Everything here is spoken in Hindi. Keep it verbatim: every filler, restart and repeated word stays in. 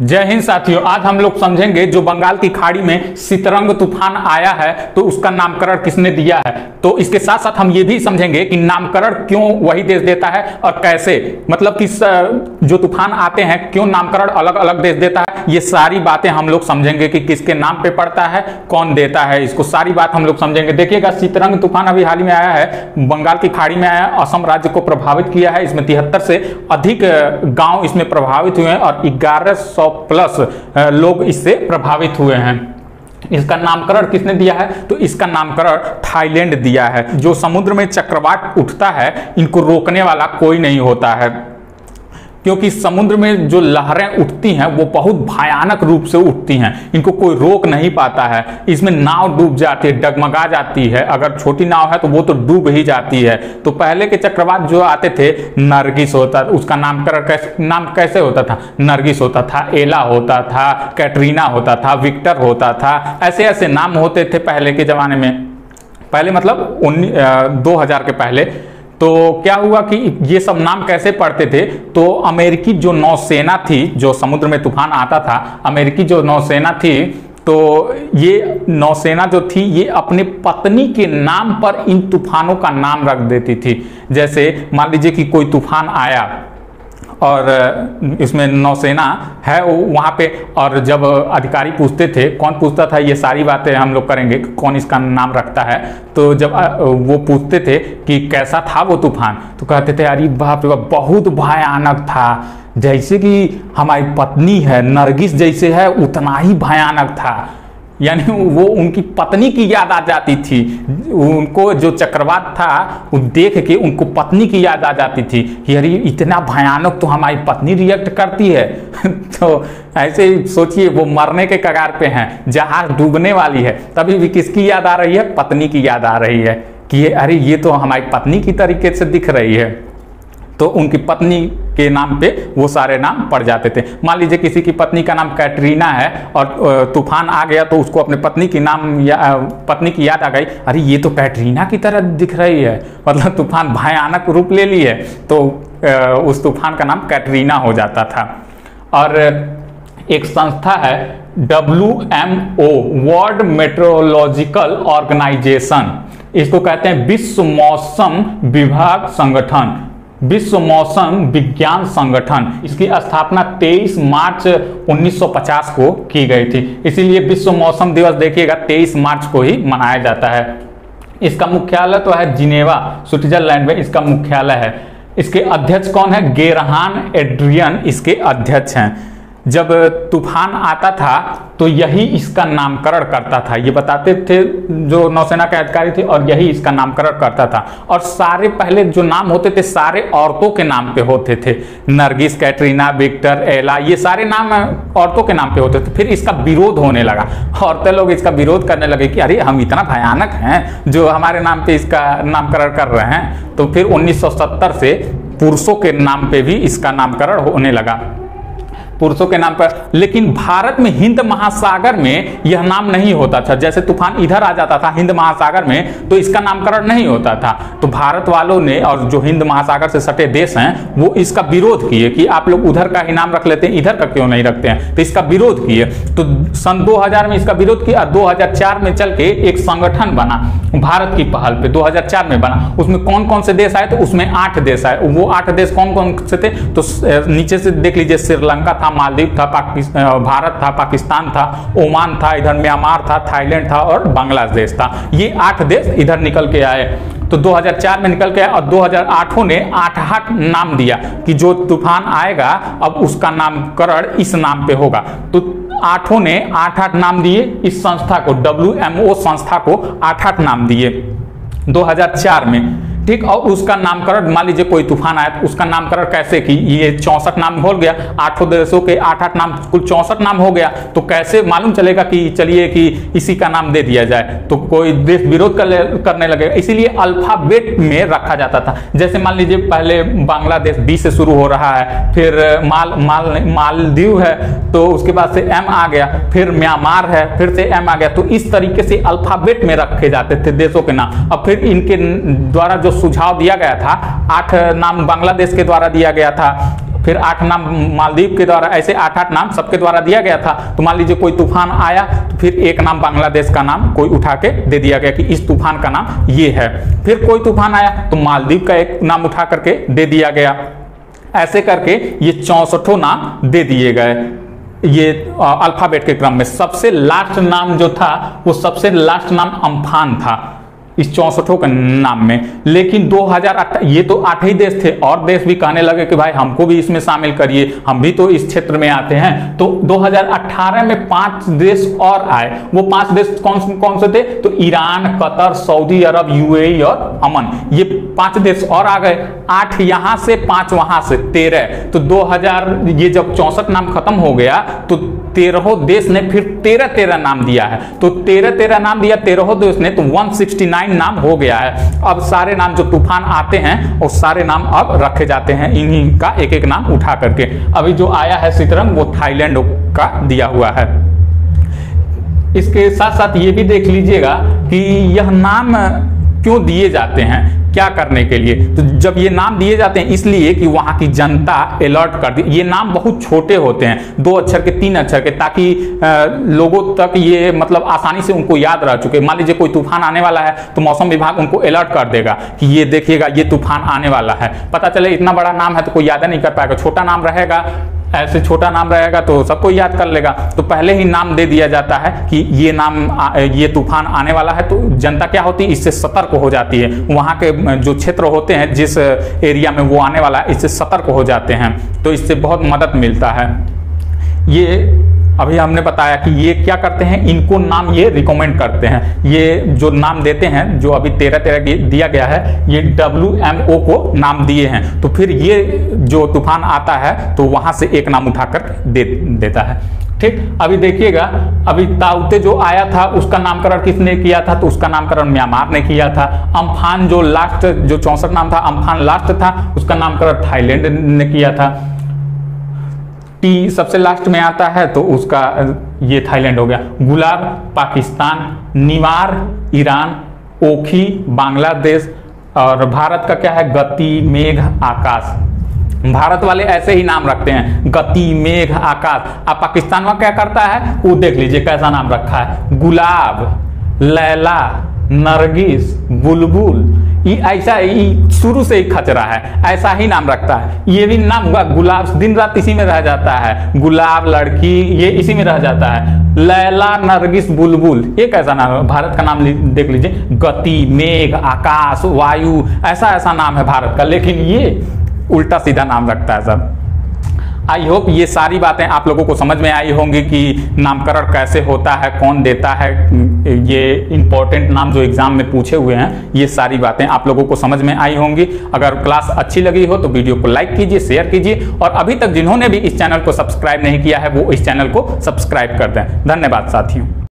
जय हिंद साथियों, आज हम लोग समझेंगे जो बंगाल की खाड़ी में सितरंग तूफान आया है तो उसका नामकरण किसने दिया है। तो इसके साथ साथ हम ये भी समझेंगे कि नामकरण क्यों वही देश देता है और कैसे, मतलब कि जो तूफान आते हैं क्यों नामकरण अलग अलग देश देता है। ये सारी बातें हम लोग समझेंगे कि किसके नाम पे पड़ता है, कौन देता है, इसको सारी बात हम लोग समझेंगे। देखिएगा, सितरंग तूफान अभी हाल ही में आया है, बंगाल की खाड़ी में आया, असम राज्य को प्रभावित किया है। इसमें तिहत्तर से अधिक गाँव इसमें प्रभावित हुए हैं और ग्यारह सौ प्लस लोग इससे प्रभावित हुए हैं। इसका नामकरण किसने दिया है? तो इसका नामकरण थाईलैंड दिया है। जो समुद्र में चक्रवात उठता है, इनको रोकने वाला कोई नहीं होता है, क्योंकि समुद्र में जो लहरें उठती हैं वो बहुत भयानक रूप से उठती हैं, इनको कोई रोक नहीं पाता है। इसमें नाव डूब जाती है, डगमगा जाती है, अगर छोटी नाव है तो वो तो डूब ही जाती है। तो पहले के चक्रवात जो आते थे, नरगिस होता, उसका नामकरण कैसे नाम कैसे होता था? नरगिस होता था, एला होता था, कैटरीना होता था, विक्टर होता था, ऐसे ऐसे नाम होते थे पहले के ज़माने में, पहले मतलब दो हजार के पहले। तो क्या हुआ कि ये सब नाम कैसे पड़ते थे? तो अमेरिकी जो नौसेना थी, जो समुद्र में तूफान आता था, अमेरिकी जो नौसेना थी, तो ये नौसेना जो थी ये अपने पत्नी के नाम पर इन तूफानों का नाम रख देती थी। जैसे मान लीजिए कि कोई तूफान आया और इसमें नौसेना है वहाँ पे, और जब अधिकारी पूछते थे, कौन पूछता था, ये सारी बातें हम लोग करेंगे, कौन इसका नाम रखता है। तो जब वो पूछते थे कि कैसा था वो तूफान, तो कहते थे अरे बाप रे बाप, बहुत भयानक था, जैसे कि हमारी पत्नी है नरगिस जैसे है उतना ही भयानक था। यानी वो उनकी पत्नी की याद आ जाती थी, उनको जो चक्रवात था वो देख के उनको पत्नी की याद आ जाती थी कि अरे इतना भयानक तो हमारी पत्नी रिएक्ट करती है। तो ऐसे सोचिए, वो मरने के कगार पे हैं, जहाज डूबने वाली है, तभी भी किसकी याद आ रही है? पत्नी की याद आ रही है कि अरे ये तो हमारी पत्नी की तरीके से दिख रही है। तो उनकी पत्नी के नाम पे वो सारे नाम पड़ जाते थे। मान लीजिए किसी की पत्नी का नाम कैटरीना है और तूफान आ गया तो उसको अपने पत्नी की नाम या पत्नी की याद आ गई, अरे ये तो कैटरीना की तरह दिख रही है, मतलब तूफान भयानक रूप ले लिए, तो उस तूफान का नाम कैटरीना हो जाता था। और एक संस्था है डब्ल्यूएमओ, वर्ल्ड मेट्रोलॉजिकल ऑर्गेनाइजेशन, इसको कहते हैं विश्व मौसम विभाग संगठन, विश्व मौसम विज्ञान संगठन। इसकी स्थापना तेईस मार्च उन्नीस सौ पचास को की गई थी, इसीलिए विश्व मौसम दिवस देखिएगा तेईस मार्च को ही मनाया जाता है। इसका मुख्यालय तो है जिनेवा, स्विट्जरलैंड में इसका मुख्यालय है। इसके अध्यक्ष कौन है? गेरहान एड्रियन इसके अध्यक्ष हैं। जब तूफान आता था तो यही इसका नामकरण करता था, ये बताते थे जो नौसेना के अधिकारी थे, और यही इसका नामकरण करता था। और सारे पहले जो नाम होते थे सारे औरतों के नाम पे होते थे, नरगिस, कैटरीना, विक्टर, एला, ये सारे नाम औरतों के नाम पे होते थे। फिर इसका विरोध होने लगा, औरतें लोग इसका विरोध करने लगे कि अरे हम इतना भयानक हैं जो हमारे नाम पर इसका नामकरण कर रहे हैं। तो फिर उन्नीस सौ सत्तर से पुरुषों के नाम पर भी इसका नामकरण होने लगा, पुरुषों के नाम पर। लेकिन भारत में हिंद महासागर में यह नाम नहीं होता था, जैसे तूफान इधर आ जाता था हिंद महासागर में तो इसका नामकरण नहीं होता था। तो भारत वालों ने, और जो हिंद महासागर से सटे देश हैं, वो इसका विरोध किए कि आप लोग उधर का ही नाम रख लेते हैं, इधर का क्यों नहीं रखते हैं, तो इसका विरोध किए। तो सन दो हजार में इसका विरोध किया, दो हजार चार में चल के एक संगठन बना भारत की पहल पे, दो हजार चार में बना। उसमें कौन कौन से देश आए? तो उसमें आठ देश आए। वो आठ देश कौन कौन से थे? तो नीचे से देख लीजिए, श्रीलंका था, मालदीव था, पाकिस्तान, भारत था, पाकिस्तान था, ओमान था, इधर म्यांमार था, थाईलैंड था और बांग्लादेश था। ये आठ देश इधर निकल के आए। तो दो हजार चार में निकल के आए और दो हजार आठ ने आठ आठ नाम दिया कि जो तूफान आएगा अब उसका नामकरण इस नाम पे होगा। तो आठों ने आठ आठ नाम दिए, इस संस्था को डब्ल्यूएमओ संस्था को आठ आठ नाम दिए दो हजार चार में, ठीक। और उसका नामकरण, मान लीजिए कोई तूफान आया तो उसका नामकरण कैसे कि ये चौंसठ नाम हो गया, आठों देशों के आठ आठ नाम, कुल चौंसठ नाम हो गया, तो कैसे मालूम चलेगा कि चलिए कि इसी का नाम दे दिया जाए, तो कोई देश विरोध कर करने लगेगा। इसीलिए अल्फाबेट में रखा जाता था, जैसे मान लीजिए पहले बांग्लादेश बी से शुरू हो रहा है, फिर माल माल मालदीव है, तो उसके बाद से एम आ गया, फिर म्यांमार है, फिर से एम आ गया। तो इस तरीके से अल्फाबेट में रखे जाते थे देशों के नाम। और फिर इनके द्वारा जो सुझाव दिया गया था, आठ नाम बांग्लादेश के द्वारा दिया गया था, फिर आठ नाम मालदीव के द्वारा, ऐसे आठ आठ नाम सबके द्वारा दिया गया था। तो मान लीजिए कोई तूफान आया तो फिर एक नाम बांग्लादेश का नाम कोई उठा के दे दिया गया कि इस तूफान का नाम ये है। फिर कोई तूफान आया तो मालदीव का एक नाम उठा करके दे दिया गया। ऐसे करके ये चौसठों नाम दे दिए गए, ये अल्फाबेट के क्रम में। सबसे लास्ट नाम जो था वो सबसे लास्ट नाम अम्फान था इस चौसठों के नाम में। लेकिन दो हज़ार आठ, ये तो आठ ही देश थे, और देश भी कहने लगे कि भाई हमको भी इसमें शामिल करिए, हम भी तो इस क्षेत्र में आते हैं। तो दो हज़ार अठारह में पांच देश और आए। वो पांच देश कौन कौन से थे? तो Iran, Qatar, Saudi Arabia, UAE और अमन, ये पांच देश और आ गए। आठ यहाँ से, पांच वहां से, तेरह। तो दो हज़ार, ये जब चौसठ नाम खत्म हो गया तो तेरहों देश ने फिर तेरह तेरह नाम दिया है। तो तेरह तेरह नाम दिया तेरहों देश ने, तो एक सौ उनहत्तर नाम हो गया है। अब सारे नाम जो तूफान आते हैं और सारे नाम अब रखे जाते हैं, इन्हीं का एक एक नाम उठा करके। अभी जो आया है सितरंग वो थाईलैंड का दिया हुआ है। इसके साथ साथ ये भी देख लीजिएगा कि यह नाम क्यों दिए जाते हैं, क्या करने के लिए। तो जब ये नाम दिए जाते हैं इसलिए कि वहाँ की जनता अलर्ट कर दी। ये नाम बहुत छोटे होते हैं, दो अक्षर के, तीन अक्षर के, ताकि लोगों तक ये मतलब आसानी से उनको याद रह चुके। मान लीजिए कोई तूफान आने वाला है तो मौसम विभाग उनको अलर्ट कर देगा कि ये देखिएगा ये तूफान आने वाला है। पता चले इतना बड़ा नाम है तो कोई याद नहीं कर पाएगा, छोटा नाम रहेगा। ऐसे छोटा नाम रहेगा तो सबको याद कर लेगा। तो पहले ही नाम दे दिया जाता है कि ये नाम आ, ये तूफान आने वाला है। तो जनता क्या होती है, इससे सतर्क हो जाती है। वहाँ के जो क्षेत्र होते हैं, जिस एरिया में वो आने वाला है, इससे सतर्क हो जाते हैं। तो इससे बहुत मदद मिलता है। ये अभी हमने बताया कि ये क्या करते हैं, इनको नाम ये रिकमेंड करते हैं। ये जो नाम देते हैं, जो अभी तेरह तेरह दिया गया है, ये डब्ल्यूएमओ को नाम दिए हैं। तो फिर ये जो तूफान आता है तो वहाँ से एक नाम उठाकर दे देता है। ठीक, अभी देखिएगा, अभी ताउते जो आया था उसका नामकरण किसने किया था? तो उसका नामकरण म्यांमार ने किया था। अम्फान जो लास्ट, जो चौसठ नाम था, अम्फान लास्ट था, उसका नामकरण थाईलैंड ने किया था। टी सबसे लास्ट में आता है तो उसका ये थाईलैंड हो गया। गुलाब पाकिस्तान, निवार ईरान, ओखी बांग्लादेश, और भारत का क्या है, गति, मेघ, आकाश। भारत वाले ऐसे ही नाम रखते हैं, गति, मेघ, आकाश। अब पाकिस्तान में क्या करता है वो देख लीजिए कैसा नाम रखा है, गुलाब, लैला, नरगिस, बुलबुल। ये ऐसा ही शुरू से ही खचरा है, ऐसा ही नाम रखता है। ये भी नाम हुआ गुलाब, दिन रात इसी में रह जाता है। गुलाब लड़की, ये इसी में रह जाता है। लैला, नरगिस, बुलबुल, ये कैसा नाम है। भारत का नाम देख लीजिए, गति, मेघ, आकाश, वायु, ऐसा ऐसा नाम है भारत का। लेकिन ये उल्टा सीधा नाम रखता है सब। आई होप ये सारी बातें आप लोगों को समझ में आई होंगी कि नामकरण कैसे होता है, कौन देता है, ये इम्पोर्टेंट नाम जो एग्जाम में पूछे हुए हैं, ये सारी बातें आप लोगों को समझ में आई होंगी। अगर क्लास अच्छी लगी हो तो वीडियो को लाइक कीजिए, शेयर कीजिए, और अभी तक जिन्होंने भी इस चैनल को सब्सक्राइब नहीं किया है वो इस चैनल को सब्सक्राइब कर दें। धन्यवाद साथियों।